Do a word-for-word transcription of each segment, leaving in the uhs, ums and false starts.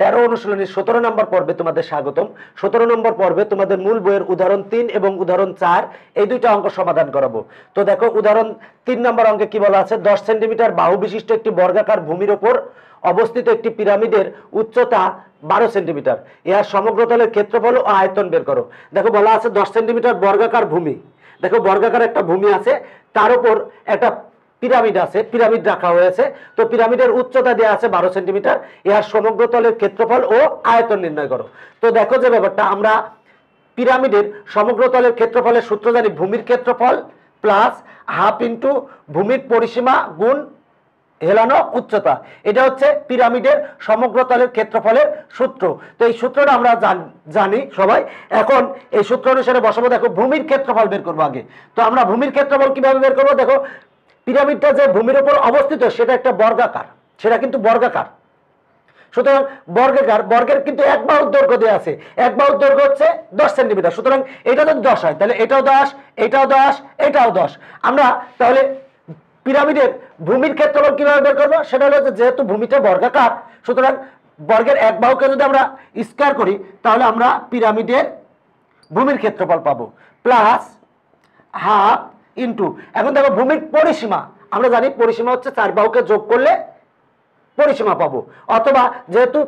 তেরো অনুশীলনী সতেরো নম্বর পর্বে তোমাদের স্বাগতম। সতেরো নম্বর পর্বে তোমাদের মূল বইয়ের উদাহরণ তিন এবং উদাহরণ চার এই দুইটা অঙ্ক সমাধান করাবো। তো দেখো, উদাহরণ তিন নম্বর অঙ্কে কি বলা আছে, দশ সেন্টিমিটার বাহু বিশিষ্ট একটি বর্গাকার ভূমির ওপর অবস্থিত একটি পিরামিডের উচ্চতা বারো সেন্টিমিটার, এর সমগ্র তলের ক্ষেত্রফল ও আয়তন বের করো। দেখো বলা আছে দশ সেন্টিমিটার বর্গাকার ভূমি, দেখো বর্গাকার একটা ভূমি আছে, তার উপর একটা পিরামিড আছে, পিরামিড রাখা হয়েছে। তো পিরামিডের উচ্চতা দেওয়া আছে বারো সেন্টিমিটার, ইহার সমগ্র তলের ক্ষেত্রফল ও আয়তন নির্ণয় করো। তো দেখো যে ব্যাপারটা, আমরা পিরামিডের সমগ্র তলের ক্ষেত্রফলের সূত্র জানি, ভূমির ক্ষেত্রফল প্লাস হাফ ইন্টু ভূমির পরিসীমা গুণ হেলানো উচ্চতা, এটা হচ্ছে পিরামিডের সমগ্র তলের ক্ষেত্রফলের সূত্র। তো এই সূত্রটা আমরা জানি সবাই, এখন এই সূত্র অনুসারে বসাবো। দেখো ভূমির ক্ষেত্রফল বের করবো আগে। তো আমরা ভূমির ক্ষেত্রফল কিভাবে বের করবো, দেখো পিরামিডটা যে ভূমির উপর অবস্থিত সেটা একটা বর্গাকার, সেটা কিন্তু বর্গাকার, সুতরাং বর্গাকার বর্গের কিন্তু এক বাহুর দৈর্ঘ্য দেওয়া আছে, এক বাহুর দৈর্ঘ্য হচ্ছে দশ সেন্টিমিটার, সুতরাং এটা যদি দশ হয় তাহলে এটাও দশ, এটাও দশ, এটাও দশ। আমরা তাহলে পিরামিডের ভূমির ক্ষেত্রফল কিভাবে বের করবো, সেটা হলো যেহেতু ভূমিটা বর্গাকার, সুতরাং বর্গের এক বাহুকে যদি আমরা স্কয়ার করি তাহলে আমরা পিরামিডের ভূমির ক্ষেত্রফল পাবো প্লাস হাফ ইন্টু, এখন দেখো ভূমির পরিসীমা, আমরা জানি পরিসীমা হচ্ছে চার বাহুকে যোগ করলে পরিসীমা পাবো, অথবা যেহেতু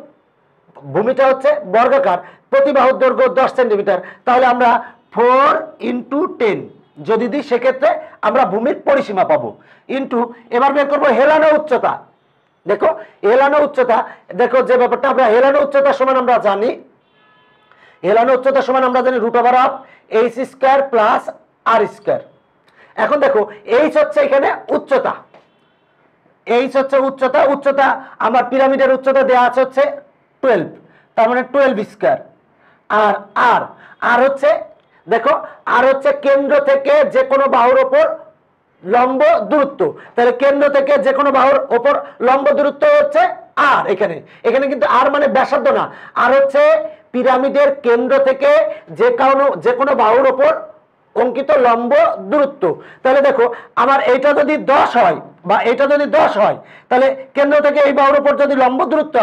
ভূমিটা হচ্ছে বর্গাকার প্রতি বাহুর দৈর্ঘ্য দশ সেন্টিমিটার, তাহলে আমরা ফোর ইন্টু টেন যদি দিই সেক্ষেত্রে আমরা ভূমির পরিসীমা পাবো ইন্টু, এবার বের করবো হেলানো উচ্চতা। দেখো হেলানো উচ্চতা, দেখো যে ব্যাপারটা, আমরা হেলানো উচ্চতা সমান আমরা জানি, হেলানো উচ্চতা সমান আমরা জানি root over of H square plus R square. এখন দেখো এইচ হচ্ছে এখানে উচ্চতা, এইচ হচ্ছে উচ্চতা, উচ্চতা আমার পিরামিডের উচ্চতা দেওয়া আছে হচ্ছে টুয়েলভ, তার মানে টুয়েলভ স্কয়ার, আর আর আর হচ্ছে দেখো আর হচ্ছে কেন্দ্র থেকে যে কোনো বাহুর ওপর লম্ব দূরত্ব, তাহলে কেন্দ্র থেকে যে কোনো বাহুর ওপর লম্ব দূরত্ব হচ্ছে আর, এখানে এখানে কিন্তু আর মানে ব্যাসার্ধ না, আর হচ্ছে পিরামিডের কেন্দ্র থেকে যে কোনো যে কোনো বাহুর ওপর অঙ্কিত লম্ব দূরত্ব। তাহলে দেখো আমার এইটা যদি দশ হয় বা এটা যদি দশ হয়, তাহলে কেন্দ্র থেকে এই বাহুর উপর যদি লম্ব দূরত্ব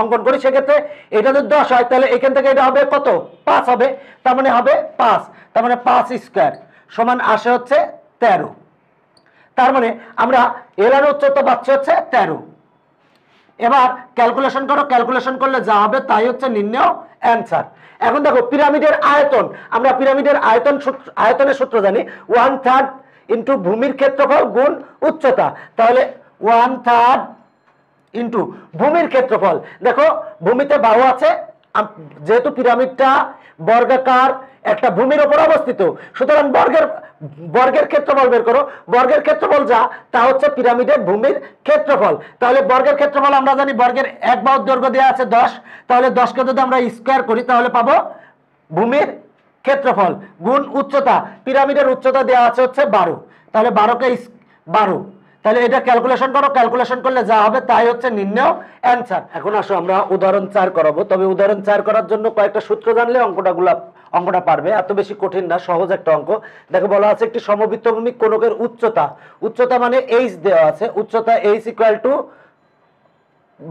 অঙ্কন করি সেক্ষেত্রে এটা যদি দশ হয় তাহলে এখান থেকে এটা হবে কত, পাঁচ হবে, তার মানে হবে পাঁচ, তার মানে পাঁচ স্কোয়ার সমান আসে হচ্ছে তেরো, তার মানে আমরা হেলানো উচ্চতা পাচ্ছি হচ্ছে তেরো। এবার ক্যালকুলেশন করো, ক্যালকুলেশন করলে যা হবে তাই হচ্ছে নির্ণেয় অ্যান্সার। এখন দেখো পিরামিডের আয়তন, আমরা পিরামিডের আয়তন সূত্র, আয়তনের সূত্র জানি ওয়ান থার্ড ইন্টু ভূমির ক্ষেত্রফল গুণ উচ্চতা, তাহলে ওয়ান থার্ড ইন্টু ভূমির ক্ষেত্রফল। দেখো ভূমিতে বাহু আছে, যেহেতু পিরামিডটা বর্গাকার একটা ভূমির ওপর অবস্থিত, সুতরাং বর্গের বর্গের ক্ষেত্রফল বের করো, বর্গের ক্ষেত্রফল যা তা হচ্ছে পিরামিডের ভূমির ক্ষেত্রফল। তাহলে বর্গের ক্ষেত্রফল আমরা জানি বর্গের এক বাহুর দৈর্ঘ্য দেওয়া আছে দশ, তাহলে দশকে যদি আমরা স্কোয়ার করি তাহলে পাবো ভূমির ক্ষেত্রফল গুণ উচ্চতা, পিরামিডের উচ্চতা দেওয়া আছে হচ্ছে বারো, তাহলে বারোকে বারো, তাহলে এটা ক্যালকুলেশন করো, ক্যালকুলেশন করলে যা হবে তাই হচ্ছে নির্ণেয় অ্যান্সার। এখন আসো আমরা উদাহরণ চার করাবো, তবে উদাহরণ চার করার জন্য কয়েকটা সূত্র জানলে অঙ্কটা গুলা অঙ্কটা পারবে, এত বেশি কঠিন না, সহজ একটা অঙ্ক। দেখো বলা আছে একটি সমবৃত্তভূমি কোণকের উচ্চতা, উচ্চতা মানে এইচ দেওয়া আছে, উচ্চতা এইচ ইকুয়াল টু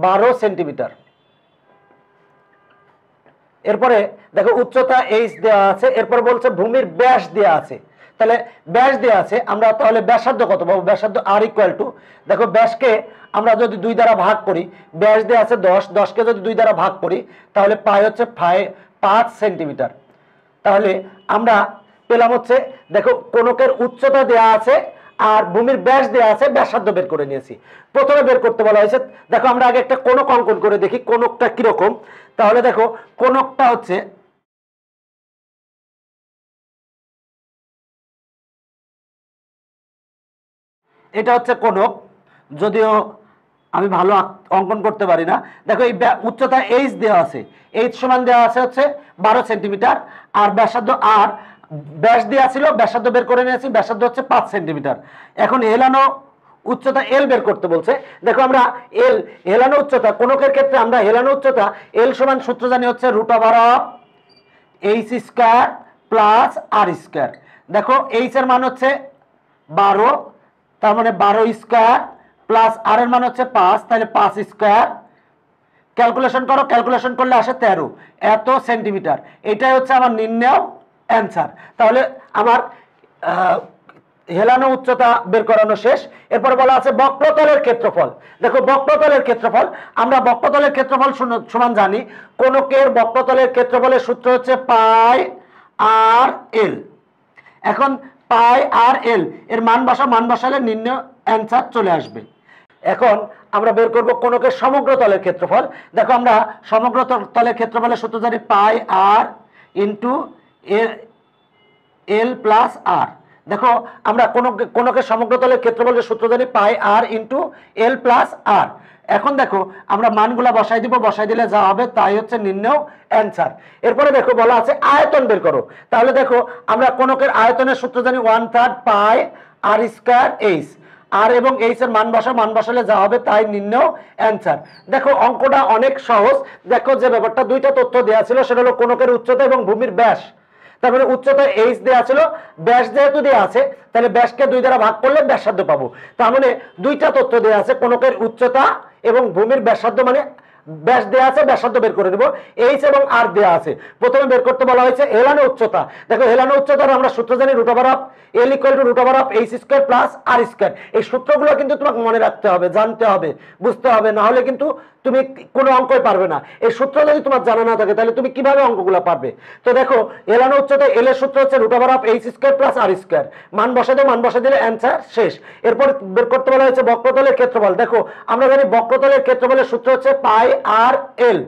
বারো সেন্টিমিটার। এরপরে দেখো উচ্চতা এইচ দেওয়া আছে, এরপর বলছে ভূমির ব্যাস দেওয়া আছে, তাহলে ব্যাস দেওয়া আছে, আমরা তাহলে ব্যাসার্ধ কত পাবো, ব্যাসার্ধ আর ইকুয়াল টু, দেখো ব্যাসকে আমরা যদি দুই দ্বারা ভাগ করি, ব্যাস দেওয়া আছে দশ, দশকে যদি দুই দ্বারা ভাগ করি তাহলে পাই হচ্ছে পাঁচ সেন্টিমিটার। তাহলে আমরা পেলাম হচ্ছে, দেখো কোণকের উচ্চতা দেওয়া আছে আর ভূমির ব্যাস দেওয়া আছে, ব্যাসার্ধ বের করে নিয়েছি। প্রথমে বের করতে বলা হয়েছে, দেখো আমরা আগে একটা কোণক অঙ্কন করে দেখি কোণকটা কিরকম। তাহলে দেখো কোণকটা হচ্ছে এটা হচ্ছে কোণক, যদিও আমি ভালো অঙ্কন করতে পারি না। দেখো এই উচ্চতা এইচ দেওয়া আছে, এইচ সমান দেওয়া আছে হচ্ছে বারো সেন্টিমিটার, আর ব্যাসার্ধ আর ব্যাস দেওয়া ছিল, ব্যাসার্ধ বের করে নিয়েছি, ব্যাসার্ধ হচ্ছে পাঁচ সেন্টিমিটার। এখন হেলানো উচ্চতা এল বের করতে বলছে। দেখো আমরা এল হেলানো উচ্চতা কোণকের ক্ষেত্রে আমরা হেলানো উচ্চতা এল সমান সূত্র জানি হচ্ছে root over of H square plus R square. দেখো এইচ এর মান হচ্ছে বারো, তার মানে বারো স্কয়ার প্লাস আর এর মান হচ্ছে পাঁচ, তাহলে পাঁচ স্কয়ার ক্যালকুলেশন করো, ক্যালকুলেশন করলে আসে তেরো এত সেন্টিমিটার। এটাই হচ্ছে আমার নির্ণয় অ্যান্সার। তাহলে আমার হেলানো উচ্চতা বের করানো শেষ। এরপর বলা আছে বক্রতলের ক্ষেত্রফল। দেখো বক্রতলের ক্ষেত্রফল, আমরা বক্রতলের ক্ষেত্রফল সমান জানি কোণকের বক্রতলের ক্ষেত্রফলের সূত্র হচ্ছে পাই আর এল। এখন পাই আর এল এর মান বসা, মান বসালে নির্ণয় অ্যান্সার চলে আসবে। এখন আমরা বের করব কোণকের সমগ্র তলের ক্ষেত্রফল। দেখো আমরা সমগ্র তলের ক্ষেত্রফলের সূত্র জানি পাই আর ইন্টু এল প্লাস আর। দেখো আমরা কোন কোণকের সমগ্র তলের ক্ষেত্রফলের সূত্র জানি পাই আর ইন্টু এল প্লাস আর। এখন দেখো আমরা মানগুলা বসাই দিব, বসাই দিলে যা হবে তাই হচ্ছে নির্ণয় অ্যান্সার। এরপরে দেখো বলা আছে আয়তন বের করো। তাহলে দেখো আমরা কোণকের আয়তনের সূত্র জানি one third pi R square H. R এবং এইচ এর মান বসা, মান বসালে যা হবে তাই নির্ণয় অ্যান্সার। দেখো অঙ্কটা অনেক সহজ। দেখো যে ব্যাপারটা দুইটা তথ্য দেওয়া ছিল সেটা হলো কোণকের উচ্চতা এবং ভূমির ব্যাস। তারপরে উচ্চতা এইচ দেওয়া ছিল, ব্যাস যেহেতু দেওয়া আছে তাহলে ব্যাসকে দুই দ্বারা ভাগ করলে ব্যাসার্ধ পাবো। তার মানে দুইটা তথ্য দেওয়া আছে, কোণকের উচ্চতা এবং ভূমির ব্যাসার্ধ, মানে ব্যাস দেওয়া আছে, ব্যাসার্ধ বের করে নেব। এইচ এবং আর দেওয়া আছে। প্রথমে বের করতে বলা হয়েছে হেলানো উচ্চতা। দেখো হেলানো উচ্চতার আমরা সূত্র জানি root over of L equal to root over of H square plus R square. এই সূত্রগুলো কিন্তু তোমাকে মনে রাখতে হবে, জানতে হবে, বুঝতে হবে, না হলে কিন্তু তুমি কোনো অঙ্কই পারবে না। এই সূত্র যদি তোমার জানা না থাকে তাহলে তুমি কিভাবে অঙ্কগুলো পারবে? তো দেখো হেলানো উচ্চতা এল এর সূত্র হচ্ছে root over of H square plus R square. মান বসে দাও, মান বসে দিলে অ্যান্সার শেষ। এরপর বের করতে বলা হয়েছে বক্রতলের ক্ষেত্রফল। দেখো আমরা জানি বক্রতলের ক্ষেত্রফলের সূত্র হচ্ছে পাই আর এল।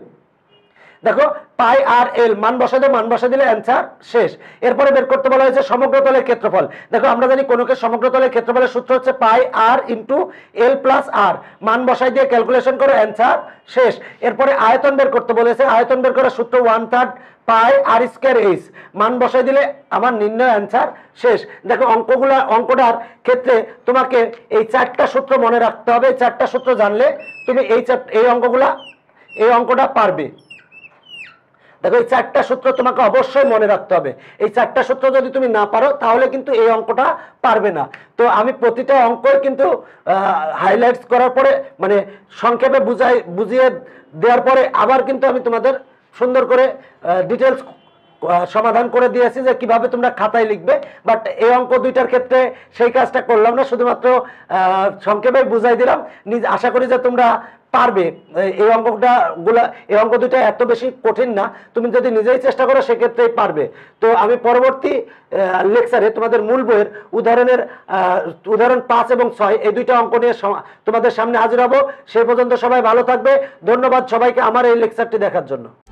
দেখো পাই আর এল মান বসে দাও, মান বসে দিলে অ্যান্সার শেষ। এরপরে বের করতে বলা হয়েছে সমগ্রতলের ক্ষেত্রফল। দেখো আমরা জানি কোণকে সমগ্রতলের ক্ষেত্রফলের সূত্র হচ্ছে পাই আর ইন্টু এল প্লাস আর। মান বসাই দিয়ে ক্যালকুলেশন করে অ্যান্সার শেষ। এরপরে আয়তন বের করতে বলেছে, আয়তন বের করার সূত্র one third pi R square H. মান বসাই দিলে আমার নির্ণয় অ্যান্সার শেষ। দেখো অঙ্কগুলা অঙ্কটার ক্ষেত্রে তোমাকে এই চারটা সূত্র মনে রাখতে হবে। এই চারটা সূত্র জানলে তুমি এই এই অঙ্কগুলা এই অঙ্কটা পারবে। দেখো এই চারটা সূত্র তোমাকে অবশ্যই মনে রাখতে হবে। এই চারটা সূত্র যদি তুমি না পারো তাহলে কিন্তু এই অঙ্কটা পারবে না। তো আমি প্রতিটা অঙ্কই কিন্তু হাইলাইটস করার পরে, মানে সংক্ষেপে বুঝাই বুঝিয়ে দেওয়ার পরে আবার কিন্তু আমি তোমাদের সুন্দর করে ডিটেলস সমাধান করে দিয়েছি যে কিভাবে তোমরা খাতায় লিখবে। বাট এই অঙ্ক দুইটার ক্ষেত্রে সেই কাজটা করলাম না, শুধুমাত্র সংক্ষেপে বুঝাই দিলাম। নিজ আশা করি যে তোমরা পারবে। এই অঙ্কটা গুলা এই অঙ্ক দুইটা এত বেশি কঠিন না, তুমি যদি নিজেই চেষ্টা করো সেক্ষেত্রেই পারবে। তো আমি পরবর্তী লেকচারে তোমাদের মূল বইয়ের উদাহরণের উদাহরণ পাঁচ এবং ছয় এই দুইটা অঙ্ক নিয়ে তোমাদের সামনে হাজির হব। সেই পর্যন্ত সবাই ভালো থাকবে। ধন্যবাদ সবাইকে আমার এই লেকচারটি দেখার জন্য।